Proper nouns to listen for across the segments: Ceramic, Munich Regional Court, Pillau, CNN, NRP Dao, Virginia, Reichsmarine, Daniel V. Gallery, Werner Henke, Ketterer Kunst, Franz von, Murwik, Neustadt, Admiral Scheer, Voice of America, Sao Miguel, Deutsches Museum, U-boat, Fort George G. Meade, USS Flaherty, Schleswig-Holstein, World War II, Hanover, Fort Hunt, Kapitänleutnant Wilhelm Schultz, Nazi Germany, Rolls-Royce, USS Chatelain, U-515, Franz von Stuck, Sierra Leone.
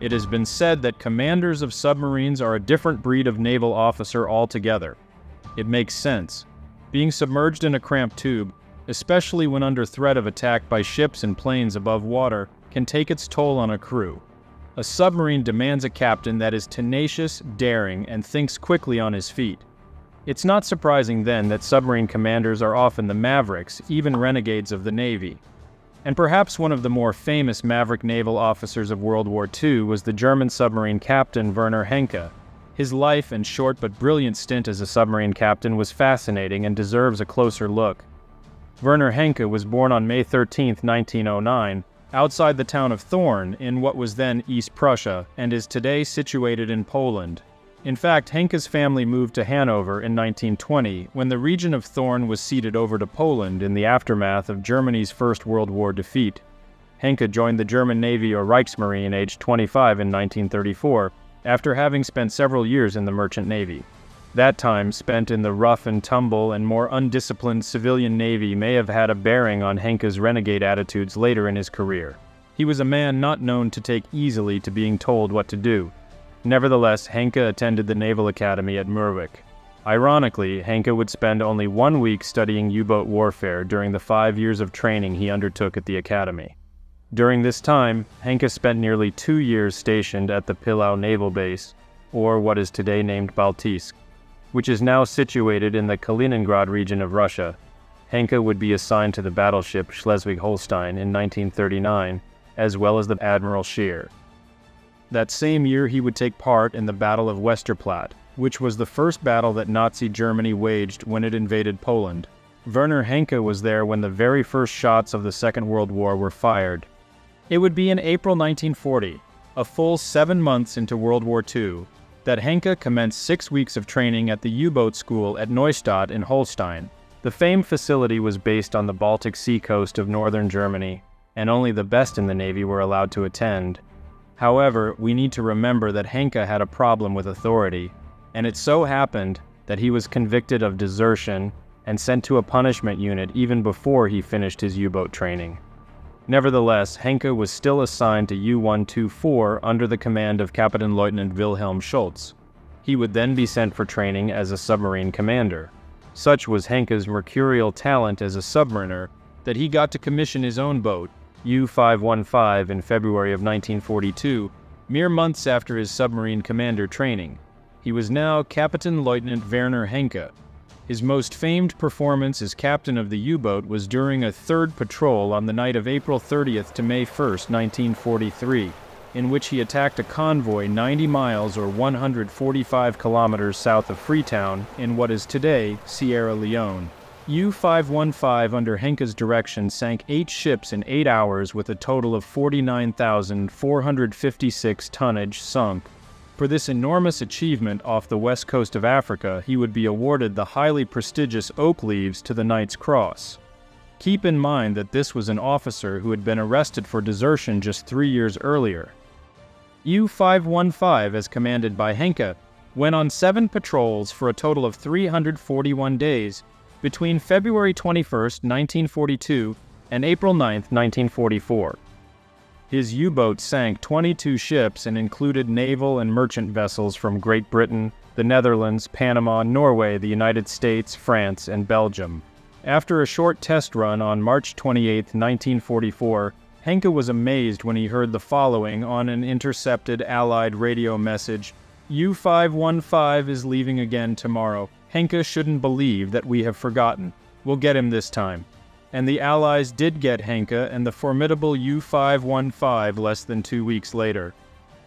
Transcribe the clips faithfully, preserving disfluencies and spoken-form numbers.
It has been said that commanders of submarines are a different breed of naval officer altogether. It makes sense. Being submerged in a cramped tube, especially when under threat of attack by ships and planes above water, can take its toll on a crew. A submarine demands a captain that is tenacious, daring, and thinks quickly on his feet. It's not surprising then that submarine commanders are often the mavericks, even renegades of the Navy. And perhaps one of the more famous maverick naval officers of World War Two was the German submarine captain Werner Henke. His life and short but brilliant stint as a submarine captain was fascinating and deserves a closer look. Werner Henke was born on May thirteenth, nineteen oh nine, outside the town of Thorn in what was then East Prussia and is today situated in Poland. In fact, Henke's family moved to Hanover in nineteen twenty when the region of Thorn was ceded over to Poland in the aftermath of Germany's First World War defeat. Henke joined the German Navy or Reichsmarine aged twenty-five in nineteen thirty-four after having spent several years in the merchant navy. That time spent in the rough and tumble and more undisciplined civilian navy may have had a bearing on Henke's renegade attitudes later in his career. He was a man not known to take easily to being told what to do. Nevertheless, Henke attended the Naval Academy at Murwik. Ironically, Henke would spend only one week studying U-boat warfare during the five years of training he undertook at the academy. During this time, Henke spent nearly two years stationed at the Pillau Naval Base, or what is today named Baltisk, which is now situated in the Kaliningrad region of Russia. Henke would be assigned to the battleship Schleswig-Holstein in nineteen thirty-nine, as well as the Admiral Scheer. That same year he would take part in the Battle of Westerplatte, which was the first battle that Nazi Germany waged when it invaded Poland. Werner Henke was there when the very first shots of the Second World War were fired. It would be in April nineteen forty, a full seven months into World War Two, that Henke commenced six weeks of training at the U-boat school at Neustadt in Holstein. The famed facility was based on the Baltic Sea coast of northern Germany, and only the best in the Navy were allowed to attend. However, we need to remember that Henke had a problem with authority, and it so happened that he was convicted of desertion and sent to a punishment unit even before he finished his U-boat training. Nevertheless, Henke was still assigned to U one twenty-four under the command of Kapitänleutnant Wilhelm Schultz. He would then be sent for training as a submarine commander. Such was Henke's mercurial talent as a submariner that he got to commission his own boat, U five fifteen, in February of nineteen forty-two, mere months after his submarine commander training. He was now Kapitänleutnant Werner Henke. His most famed performance as captain of the U-boat was during a third patrol on the night of April thirtieth to May first, nineteen forty-three, in which he attacked a convoy ninety miles or one hundred forty-five kilometers south of Freetown in what is today Sierra Leone. U five fifteen under Henke's direction sank eight ships in eight hours with a total of forty-nine thousand four hundred fifty-six tonnage sunk. For this enormous achievement off the west coast of Africa, he would be awarded the highly prestigious Oak Leaves to the Knight's Cross. Keep in mind that this was an officer who had been arrested for desertion just three years earlier. U five fifteen, as commanded by Henke, went on seven patrols for a total of three hundred forty-one days between February twenty-first, nineteen forty-two and April ninth, nineteen forty-four. His U-boat sank twenty-two ships and included naval and merchant vessels from Great Britain, the Netherlands, Panama, Norway, the United States, France, and Belgium. After a short test run on March twenty-eighth, nineteen forty-four, Henke was amazed when he heard the following on an intercepted Allied radio message: U five fifteen is leaving again tomorrow. Henke shouldn't believe that we have forgotten. We'll get him this time. And the Allies did get Henke and the formidable U five fifteen less than two weeks later.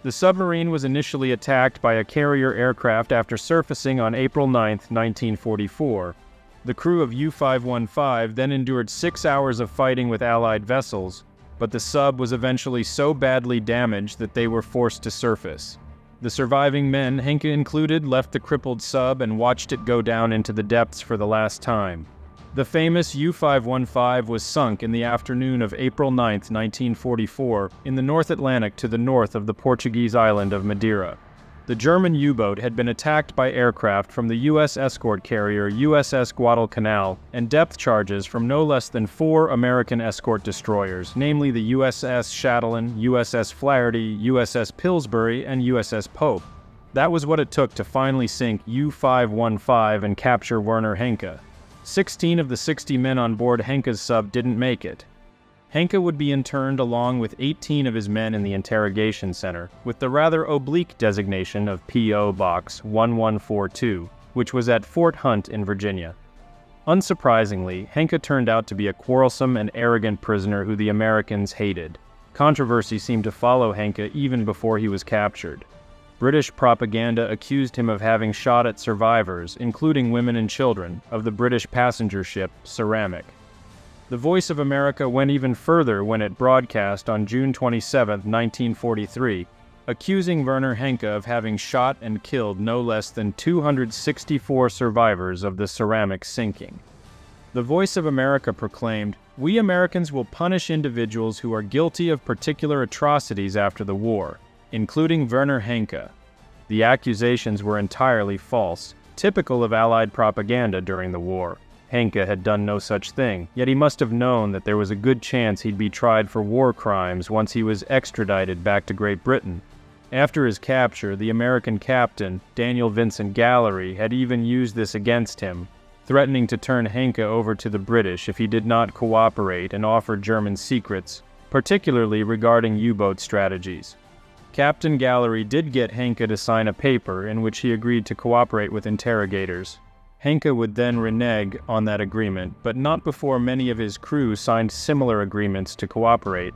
The submarine was initially attacked by a carrier aircraft after surfacing on April ninth, nineteen forty-four. The crew of U five fifteen then endured six hours of fighting with Allied vessels, but the sub was eventually so badly damaged that they were forced to surface. The surviving men, Henke included, left the crippled sub and watched it go down into the depths for the last time. The famous U five fifteen was sunk in the afternoon of April ninth, nineteen forty-four, in the North Atlantic to the north of the Portuguese island of Madeira. the German U-boat had been attacked by aircraft from the U S escort carrier U S S Guadalcanal and depth charges from no less than four American escort destroyers, namely the U S S Chatelain, U S S Flaherty, U S S Pillsbury, and U S S Pope. That was what it took to finally sink U five one five and capture Werner Henke. sixteen of the sixty men on board Henke's sub didn't make it. Henke would be interned along with eighteen of his men in the interrogation center, with the rather oblique designation of P O Box one one four two, which was at Fort Hunt in Virginia. Unsurprisingly, Henke turned out to be a quarrelsome and arrogant prisoner who the Americans hated. Controversy seemed to follow Henke even before he was captured. British propaganda accused him of having shot at survivors, including women and children, of the British passenger ship Ceramic. The Voice of America went even further when it broadcast on June twenty-seventh, nineteen forty-three, accusing Werner Henke of having shot and killed no less than two hundred sixty-four survivors of the Ceramic sinking. The Voice of America proclaimed, "We Americans will punish individuals who are guilty of particular atrocities after the war, including Werner Henke." The accusations were entirely false, typical of Allied propaganda during the war. Henke had done no such thing, yet he must have known that there was a good chance he'd be tried for war crimes once he was extradited back to Great Britain. After his capture, the American captain, Daniel Vincent Gallery, had even used this against him, threatening to turn Henke over to the British if he did not cooperate and offer German secrets, particularly regarding U-boat strategies. Captain Gallery did get Henke to sign a paper in which he agreed to cooperate with interrogators. Henke would then renege on that agreement, but not before many of his crew signed similar agreements to cooperate,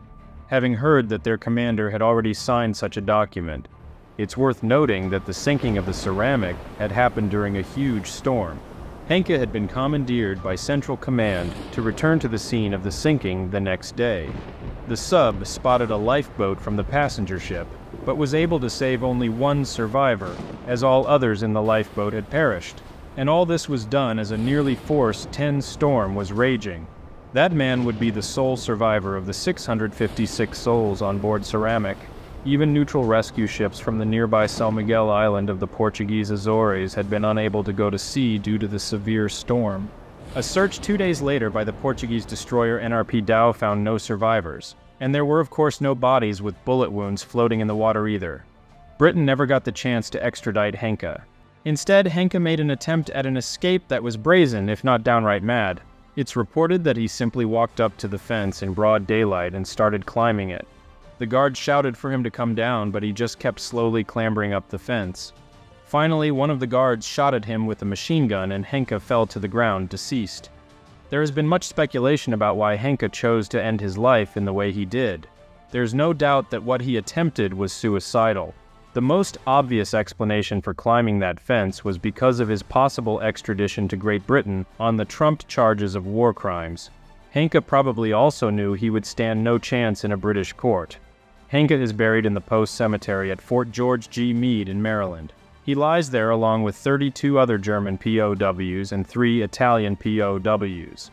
having heard that their commander had already signed such a document. It's worth noting that the sinking of the Ceramic had happened during a huge storm. Henke had been commandeered by Central Command to return to the scene of the sinking the next day. The sub spotted a lifeboat from the passenger ship, but was able to save only one survivor, as all others in the lifeboat had perished. And all this was done as a nearly force ten storm was raging. That man would be the sole survivor of the six hundred fifty-six souls on board Ceramic. Even neutral rescue ships from the nearby Sao Miguel island of the Portuguese Azores had been unable to go to sea due to the severe storm. A search two days later by the Portuguese destroyer N R P Dao found no survivors, and there were of course no bodies with bullet wounds floating in the water either. Britain never got the chance to extradite Henke. Instead, Henke made an attempt at an escape that was brazen, if not downright mad. It's reported that he simply walked up to the fence in broad daylight and started climbing it. The guard shouted for him to come down, but he just kept slowly clambering up the fence. Finally, one of the guards shot at him with a machine gun and Henke fell to the ground, deceased. There has been much speculation about why Henke chose to end his life in the way he did. There's no doubt that what he attempted was suicidal. The most obvious explanation for climbing that fence was because of his possible extradition to Great Britain on the trumped charges of war crimes. Henke probably also knew he would stand no chance in a British court. Henke is buried in the Post Cemetery at Fort George G. Meade in Maryland. He lies there along with thirty-two other German P O Ws and three Italian P O Ws.